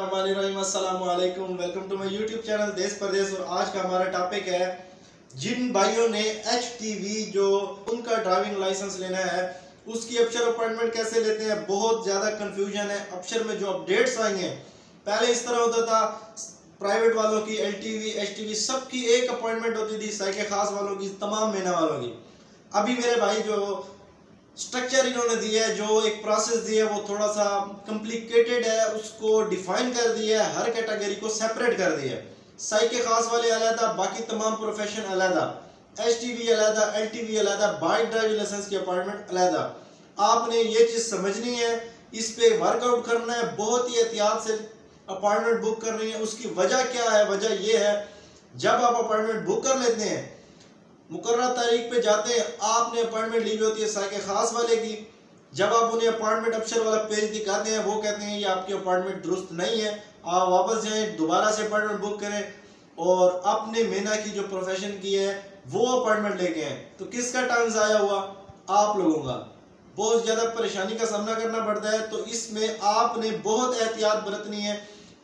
अस्सलाम वालेकुम, welcome to my YouTube channel Desh Pardesh. और आज का हमारा टॉपिक है जिन भाइयों ने HTV जो उनका ड्राइविंग लाइसेंस लेना है उसकी अब्शर अपॉइंटमेंट कैसे लेते हैं। बहुत ज़्यादा कंफ्यूजन है। अब्शर में जो अपडेट्स आई हैं, पहले इस तरह होता था प्राइवेट वालों की LTV HTV सबकी एक अपॉइंटमेंट होती थी, साइकिल खास वालों की, तमाम महीना वालों की। अभी मेरे भाई जो स्ट्रक्चर इन्होंने दिया है, जो एक प्रोसेस दिया है, वो थोड़ा सा कम्प्लिकेटेड है, उसको डिफाइन कर दिया है, हर कैटेगरी को सेपरेट कर दिया है। साई के खास वाले अलहदा, बाकी तमाम प्रोफेशन अलहदा, HTV अलहदा, LTV अलहदा, बाइक ड्राइविंग लाइसेंस की अपॉइंटमेंट अलहदा। आपने ये चीज़ समझनी है, इस पर वर्कआउट करना है, बहुत ही एहतियात से अपॉइंटमेंट बुक करनी है। उसकी वजह क्या है? वजह यह है, जब आप अपॉइंटमेंट बुक कर लेते हैं, मुकर्रा तारीख पे जाते हैं, आपने अपॉइंटमेंट ली होती है साइकिल खास वाले की। जब आप उन्हें अपॉइंटमेंट अब्शर वाला पेज दिखाते हैं, वो कहते हैं ये आपकी अपॉइंटमेंट दुरुस्त नहीं है, आप वापस जाएँ, दोबारा से अपॉइंटमेंट बुक करें और अपने मेना की जो प्रोफेशन की है वो अपॉइंटमेंट लेके आए। तो किसका टाइम ज़ाया हुआ? आप लोगों का। बहुत ज़्यादा परेशानी का सामना करना पड़ता है। तो इसमें आपने बहुत एहतियात बरतनी है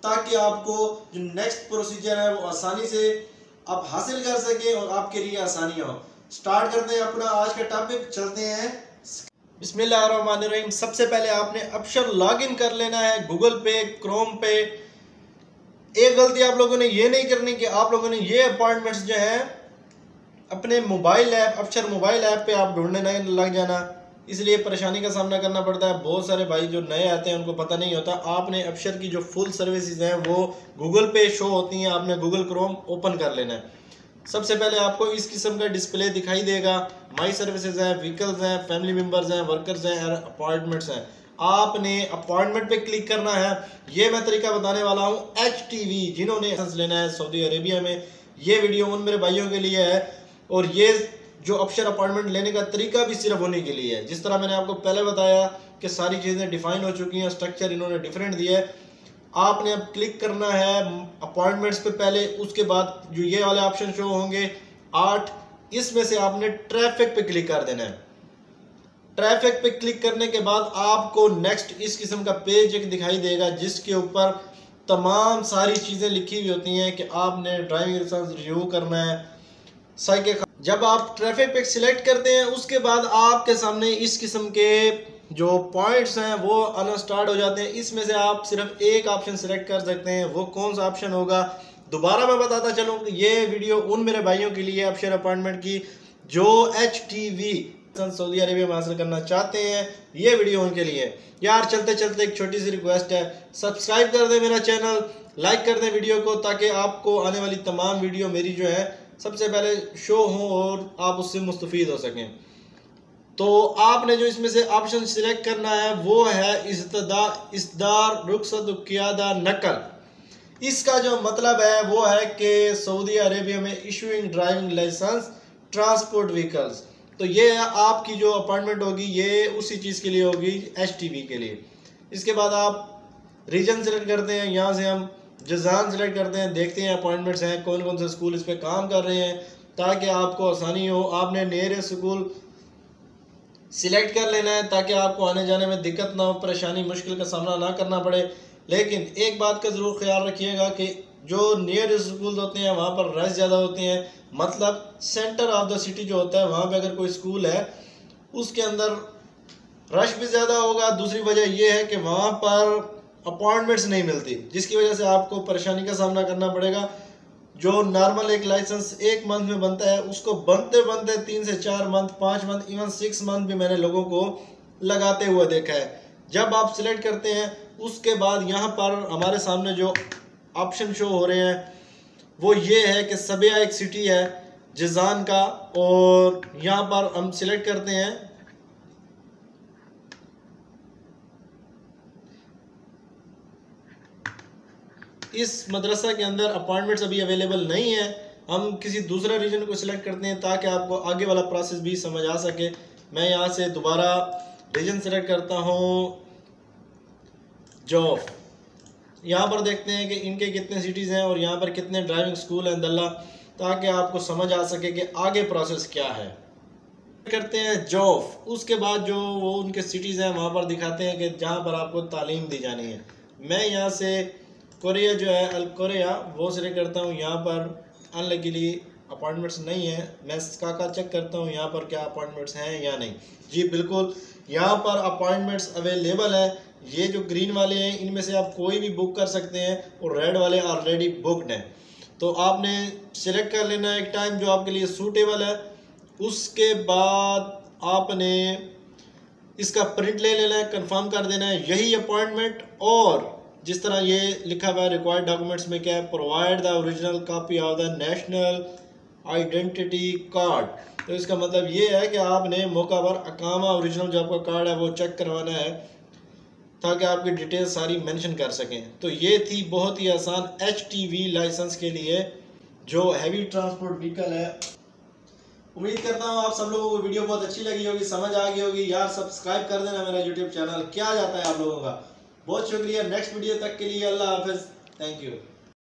ताकि आपको जो नेक्स्ट प्रोसीजर है वो आसानी से आप हासिल कर सकें और आपके लिए आसानी हो। स्टार्ट करते हैं अपना आज का टॉपिक, चलते हैं। बिस्मिल्लाहिर्रहमानिर्रहीम। सबसे पहले आपने अब्शर लॉगिन कर लेना है गूगल पे, क्रोम पे। एक गलती आप लोगों ने ये नहीं करनी कि आप लोगों ने ये अपॉइंटमेंट्स जो हैं अपने mobile app, Absher mobile app पे आप ढूंढने नहीं लग जाना, इसलिए परेशानी का सामना करना पड़ता है। बहुत सारे भाई जो नए आते हैं उनको पता नहीं होता। आपने अब्शर की जो फुल सर्विसेज हैं वो गूगल पे शो होती हैं, आपने गूगल क्रोम ओपन कर लेना है। सबसे पहले आपको इस किस्म का डिस्प्ले दिखाई देगा, माई सर्विसेज हैं, व्हीकल्स हैं, फैमिली मेम्बर्स हैं, वर्कर्स हैं और अपॉइंटमेंट्स हैं। आपने अपॉइंटमेंट पे क्लिक करना है। ये मैं तरीका बताने वाला हूँ HTV जिन्होंने लाइसेंस लेना है सऊदी अरेबिया में। ये वीडियो उन मेरे भाइयों के लिए है और ये जो अब्शर अपॉइंटमेंट लेने का तरीका भी सिर्फ होने के लिए है। जिस तरह मैंने आपको पहले बताया कि सारी चीज़ें डिफाइन हो चुकी हैं, स्ट्रक्चर इन्होंने डिफरेंट दिया है। आपने अब क्लिक करना है अपॉइंटमेंट्स पे पहले, उसके बाद जो ये वाले ऑप्शन शो होंगे 8, इसमें से आपने ट्रैफिक पे क्लिक कर देना है। ट्रैफिक पे क्लिक करने के बाद आपको नेक्स्ट इस किस्म का पेज एक दिखाई देगा जिसके ऊपर तमाम सारी चीज़ें लिखी हुई होती हैं कि आपने ड्राइविंग लाइसेंस रिन्यू करना है साइकिल। जब आप ट्रैफिक पे सिलेक्ट करते हैं उसके बाद आपके सामने इस किस्म के जो पॉइंट्स हैं वो आना स्टार्ट हो जाते हैं। इसमें से आप सिर्फ एक ऑप्शन सिलेक्ट कर सकते हैं, वो कौन सा ऑप्शन होगा दोबारा मैं बताता चलूँ। ये वीडियो उन मेरे भाइयों के लिए अब्शर अपॉइंटमेंट की जो HTV सऊदी अरेबिया में हासिल करना चाहते हैं, ये वीडियो उनके लिए। यार चलते चलते एक छोटी सी रिक्वेस्ट है, सब्सक्राइब कर दें मेरा चैनल, लाइक कर दें वीडियो को, ताकि आपको आने वाली तमाम वीडियो मेरी जो है सबसे पहले शो हो और आप उससे मुस्तफ़ीद हो सकें। तो आपने जो इसमें से ऑप्शन सिलेक्ट करना है वो है इसदार रुखसत क़ियादा नकल। इसका जो मतलब है वो है कि सऊदी अरेबिया में issuing driving licence transport vehicles. तो ये आपकी जो अपॉइंटमेंट होगी ये उसी चीज़ के लिए होगी HTV के लिए। इसके बाद आप रीजन सिलेक्ट करते हैं, यहाँ से हम जज़ान सेलेक्ट करते हैं, देखते हैं अपॉइंटमेंट्स हैं, कौन कौन से स्कूल इस पर काम कर रहे हैं ताकि आपको आसानी हो। आपने नियरेस्ट स्कूल सिलेक्ट कर लेना है ताकि आपको आने जाने में दिक्कत ना हो, परेशानी मुश्किल का सामना ना करना पड़े। लेकिन एक बात का ज़रूर ख्याल रखिएगा कि जो नियरेस्ट स्कूल होते हैं वहाँ पर रश ज़्यादा होते हैं, मतलब सेंटर ऑफ द सिटी जो होता है वहाँ पर अगर कोई स्कूल है उसके अंदर रश भी ज़्यादा होगा। दूसरी वजह यह है कि वहाँ पर अपॉइंटमेंट्स नहीं मिलती जिसकी वजह से आपको परेशानी का सामना करना पड़ेगा। जो नॉर्मल एक लाइसेंस 1 मंथ में बनता है उसको बनते बनते 3 से 4 मंथ, 5 मंथ, इवन 6 मंथ भी मैंने लोगों को लगाते हुए देखा है। जब आप सिलेक्ट करते हैं उसके बाद यहाँ पर हमारे सामने जो ऑप्शन शो हो रहे हैं वो ये है कि सबिया एक सिटी है जिज़ान का, और यहाँ पर हम सिलेक्ट करते हैं इस मदरसा के अंदर अपॉइंटमेंट्स अभी अवेलेबल नहीं है, हम किसी दूसरा रीजन को सिलेक्ट करते हैं ताकि आपको आगे वाला प्रोसेस भी समझ आ सके। मैं यहाँ से दोबारा रीजन सिलेक्ट करता हूँ जॉफ। यहाँ पर देखते हैं कि इनके कितने सिटीज़ हैं और यहाँ पर कितने ड्राइविंग स्कूल हैं दल्ला, ताकि आपको समझ आ सके कि आगे प्रोसेस क्या है। करते हैं जॉफ, उसके बाद जो वो उनके सिटीज़ हैं वहाँ पर दिखाते हैं कि जहाँ पर आपको तालीम दी जानी है। मैं यहाँ से कोरिया जो है अल कोरिया वो से करता हूँ। यहाँ पर अनलकीली अपॉइंटमेंट्स नहीं है, मैं काका चेक करता हूँ यहाँ पर क्या अपॉइंटमेंट्स हैं या नहीं। जी बिल्कुल यहाँ पर अपॉइंटमेंट्स अवेलेबल है। ये जो ग्रीन वाले हैं इनमें से आप कोई भी बुक कर सकते हैं और रेड वाले ऑलरेडी बुकड हैं। तो आपने सेलेक्ट कर लेना है एक टाइम जो आपके लिए सूटेबल है। उसके बाद आपने इसका प्रिंट ले लेना है, कंफर्म कर देना है यही अपॉइंटमेंट। और जिस तरह ये लिखा हुआ है रिक्वायर्ड डॉक्यूमेंट्स में क्या है, provide the original copy of the national identity card. तो इसका मतलब ये है कि आपने मौका पर अकामा ओरिजिनल जो आपका कार्ड है वो चेक करवाना है ताकि आपकी डिटेल सारी मेंशन कर सकें। तो ये थी बहुत ही आसान HTV लाइसेंस के लिए जो हैवी ट्रांसपोर्ट व्हीकल है। उम्मीद करता हूँ आप सब लोगों को वीडियो बहुत अच्छी लगी होगी, समझ आ गई होगी। यार सब्सक्राइब कर देना मेरा यूट्यूब चैनल क्या जाता है आप लोगों का। बहुत शुक्रिया, नेक्स्ट वीडियो तक के लिए अल्लाह हाफिज़, थैंक यू।